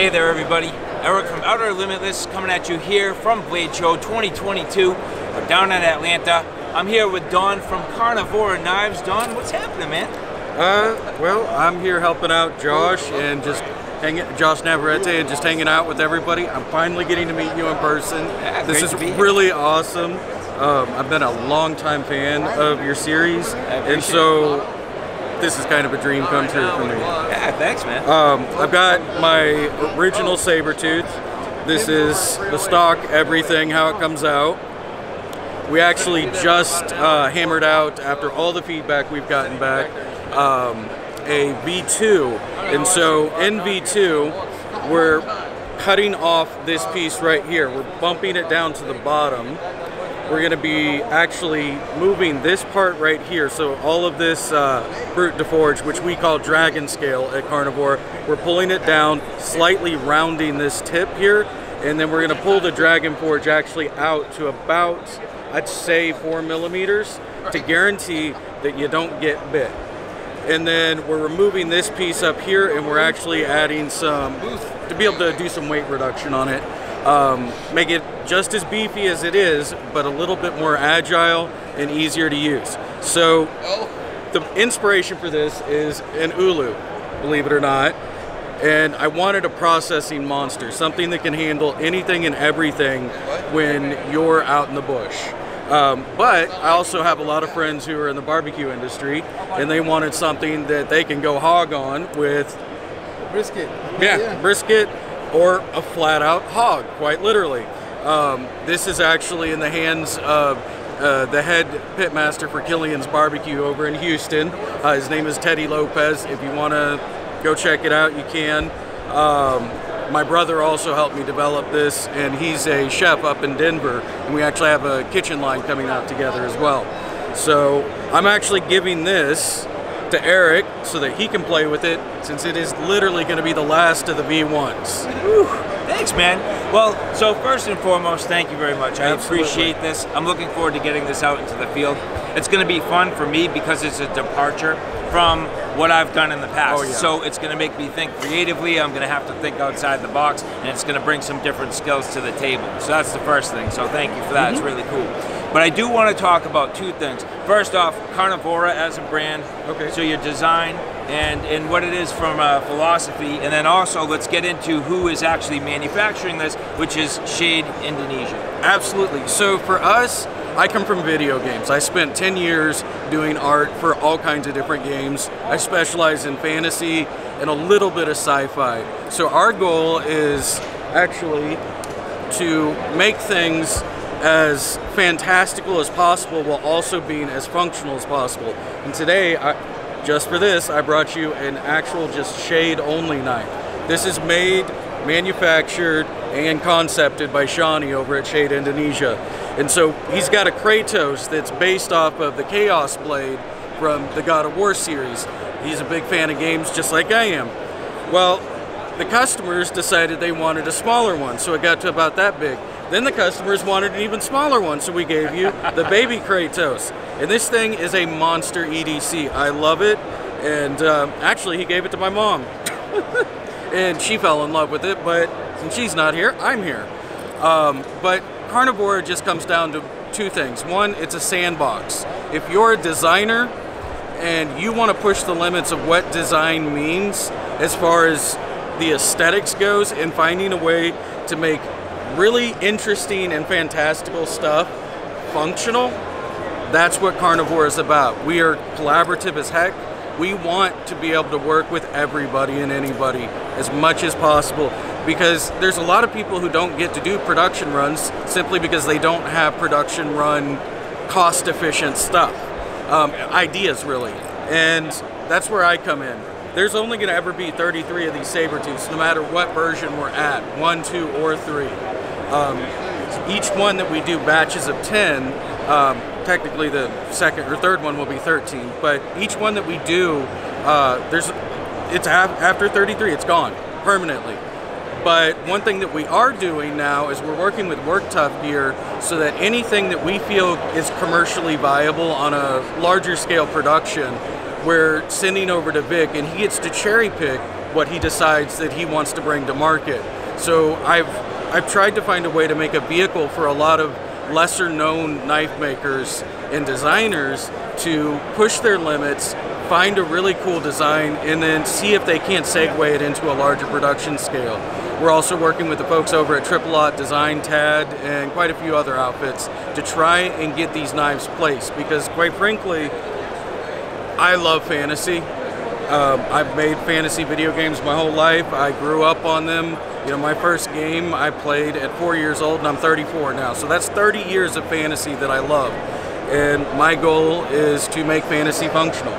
Hey there everybody, Eric from Outer Limitless coming at you here from Blade Show 2022. We're down in Atlanta. I'm here with Don from Carnivora Knives. Don, what's happening, man? Well, I'm here helping out Josh and just Josh Navarrete and just hanging out with everybody. I'm finally getting to meet you in person. Yeah, this is really awesome. I've been a long-time fan of your series, and so this is kind of a dream come true for me. Yeah, thanks, man. I've got my original Sabertooth. This is the stock, everything, how it comes out. We actually just hammered out, after all the feedback we've gotten back, a V2. And so in V2, we're cutting off this piece right here. We're bumping it down to the bottom. We're gonna be actually moving this part right here. So all of this brute deforge, which we call dragon scale at Carnivora, we're pulling it down, slightly rounding this tip here, and then we're gonna pull the dragon forge actually out to about, I'd say 4 millimeters, to guarantee that you don't get bit. And then we're removing this piece up here, and we're actually adding some, to be able to do some weight reduction on it. Make it just as beefy as it is, but a little bit more agile and easier to use. So the inspiration for this is an ulu, believe it or not, and I wanted a processing monster, something that can handle anything and everything when you're out in the bush. But I also have a lot of friends who are in the barbecue industry, and they wanted something that they can go hog on with brisket. Yeah, brisket. Or a flat-out hog, quite literally. This is actually in the hands of the head pitmaster for Killian's Barbecue over in Houston. His name is Teddy Lopez. If you want to go check it out, you can. My brother also helped me develop this, and he's a chef up in Denver, and we actually have a kitchen line coming out together as well. So I'm actually giving this to Eric so that he can play with it, since it is literally going to be the last of the V1s. Whew. Thanks, man. Well, so first and foremost, thank you very much. I appreciate this. I'm looking forward to getting this out into the field. It's going to be fun for me because it's a departure from what I've done in the past. Oh, yeah. So it's going to make me think creatively. I'm going to have to think outside the box, and it's going to bring some different skills to the table. So that's the first thing. So thank you for that. Mm-hmm. It's really cool. But I do want to talk about two things. First off, Carnivora as a brand. Okay. So your design and what it is from philosophy. And then also, let's get into who is actually manufacturing this, which is Shade Indonesia. Absolutely. So for us, I come from video games. I spent 10 years doing art for all kinds of different games. I specialize in fantasy and a little bit of sci-fi. So our goal is actually to make things as fantastical as possible while also being as functional as possible. And today, just for this, I brought you an actual just shade only knife. This is made, manufactured, and concepted by Shani over at Shade Indonesia. And so he's got a Kratos that's based off of the Chaos Blade from the God of War series. He's a big fan of games just like I am. Well, the customers decided they wanted a smaller one, so it got to about that big. Then the customers wanted an even smaller one, so we gave you the baby Kratos. And this thing is a monster EDC. I love it, and actually he gave it to my mom. And she fell in love with it, but since she's not here, I'm here. But Carnivora just comes down to two things. One, it's a sandbox. If you're a designer and you want to push the limits of what design means as far as the aesthetics goes, and finding a way to make really interesting and fantastical stuff functional, that's what Carnivora is about. We are collaborative as heck. We want to be able to work with everybody and anybody as much as possible, because there's a lot of people who don't get to do production runs simply because they don't have production run cost efficient stuff, ideas really, and that's where I come in. There's only going to ever be 33 of these Sabertooths, no matter what version we're at, 1, 2, or 3. Each one that we do batches of 10, technically the second or third one will be 13, but each one that we do, it's after 33, it's gone permanently. But one thing that we are doing now is we're working with WorkTuff Gear so that anything that we feel is commercially viable on a larger scale production, we're sending over to Vic, and he gets to cherry pick what he decides that he wants to bring to market. So I've tried to find a way to make a vehicle for a lot of lesser known knife makers and designers to push their limits, find a really cool design, and then see if they can't segue it into a larger production scale. We're also working with the folks over at Triple Lot Design, Tad, and quite a few other outfits to try and get these knives placed, because quite frankly, I love fantasy. I've made fantasy video games my whole life. I grew up on them. You know, my first game I played at 4 years old, and I'm 34 now. So that's 30 years of fantasy that I love. And my goal is to make fantasy functional.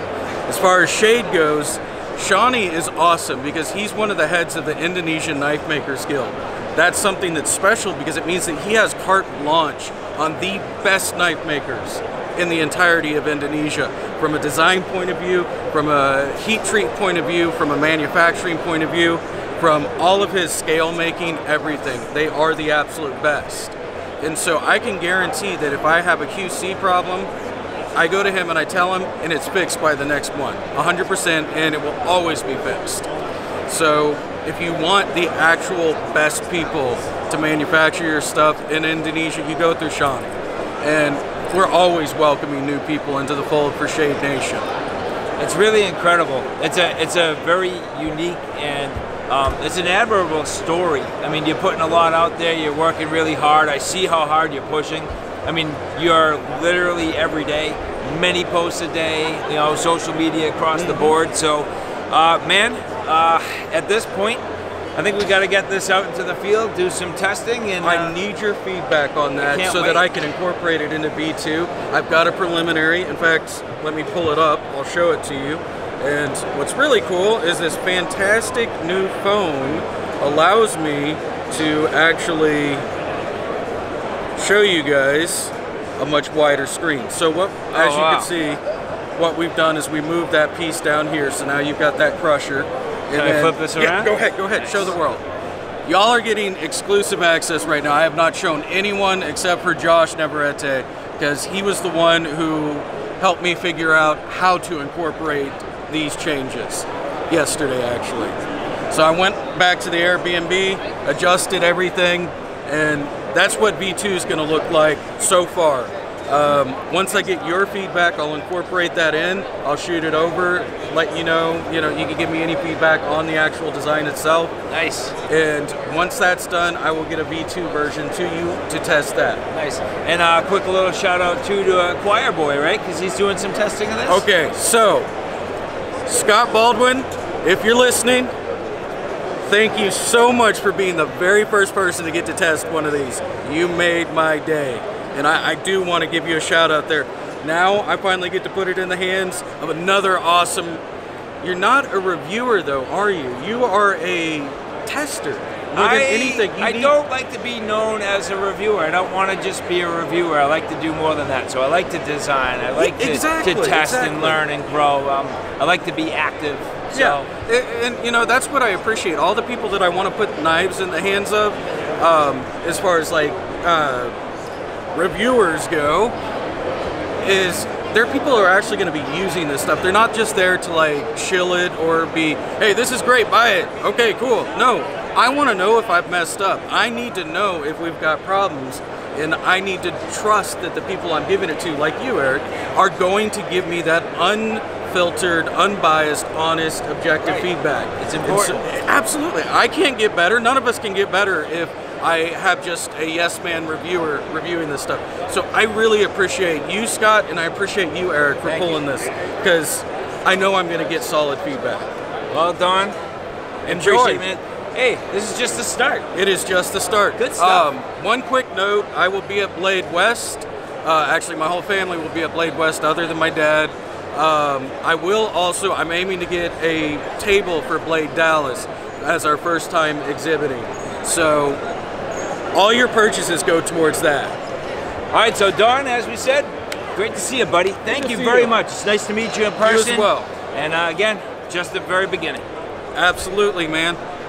As far as Shade goes, Shani is awesome because he's one of the heads of the Indonesian Knife Makers Guild. That's something that's special because it means that he has carte blanche on the best knife makers in the entirety of Indonesia, from a design point of view, from a heat treat point of view, from a manufacturing point of view, from all of his scale making, everything. They are the absolute best. And so I can guarantee that if I have a QC problem, I go to him and I tell him, and it's fixed by the next one, 100%, and it will always be fixed. So if you want the actual best people to manufacture your stuff in Indonesia, you go through Shani. And we're always welcoming new people into the fold for Shade Nation. It's really incredible. It's a very unique and it's an admirable story. I mean, you're putting a lot out there. You're working really hard. I see how hard you're pushing. I mean, you're literally every day, many posts a day. You know, social media across the board. So, man, at this point, I think we got to get this out into the field, do some testing, and I need your feedback on that so that I can incorporate it into B2. I've got a preliminary. In fact, let me pull it up. I'll show it to you. And what's really cool is this fantastic new phone allows me to actually show you guys a much wider screen. So what, as you can see, what we've done is we moved that piece down here. So now you've got that crusher. Can I flip this around? Yeah, go ahead, nice. Show the world. Y'all are getting exclusive access right now. I have not shown anyone except for Josh Navarrete, because he was the one who helped me figure out how to incorporate these changes yesterday, actually. So I went back to the Airbnb, adjusted everything, and that's what V2 is gonna look like so far. Once I get your feedback, I'll incorporate that in. I'll shoot it over, let you know, you can give me any feedback on the actual design itself. Nice. And once that's done, I will get a V2 version to you to test that. Nice. And a quick little shout out too to Choir Boy, right? Because he's doing some testing of this. Okay, so Scott Baldwin, if you're listening, thank you so much for being the very first person to get to test one of these. You made my day. And I do want to give you a shout out there. Now I finally get to put it in the hands of another awesome, you're not a reviewer though, are you? You are a tester. I don't like to be known as a reviewer. I don't want to just be a reviewer. I like to do more than that. So I like to design. I like to test and learn and grow. I like to be active. So. Yeah, and you know, that's what I appreciate. All the people that I want to put knives in the hands of, as far as like, reviewers go, is there are people who are actually going to be using this stuff. They're not just there to like chill it or be, hey, this is great, buy it, okay, cool. No, I want to know if I've messed up. I need to know if we've got problems, and I need to trust that the people I'm giving it to, like you, Eric, are going to give me that unfiltered, unbiased, honest, objective feedback. It's important. So, absolutely. I can't get better. None of us can get better if I have just a yes-man reviewer reviewing this stuff. So I really appreciate you, Scott, and I appreciate you, Eric, for pulling this, because I know I'm going to get solid feedback. Well done. Enjoy, man. Hey, this is just the start. It is just the start. Good stuff. One quick note, I will be at Blade West. Actually, my whole family will be at Blade West other than my dad. I will also, I'm aiming to get a table for Blade Dallas as our first time exhibiting. So all your purchases go towards that. All right, so Don, as we said, great to see you, buddy. Thank you very much. It's nice to meet you in person. You as well. And again, just the very beginning. Absolutely, man.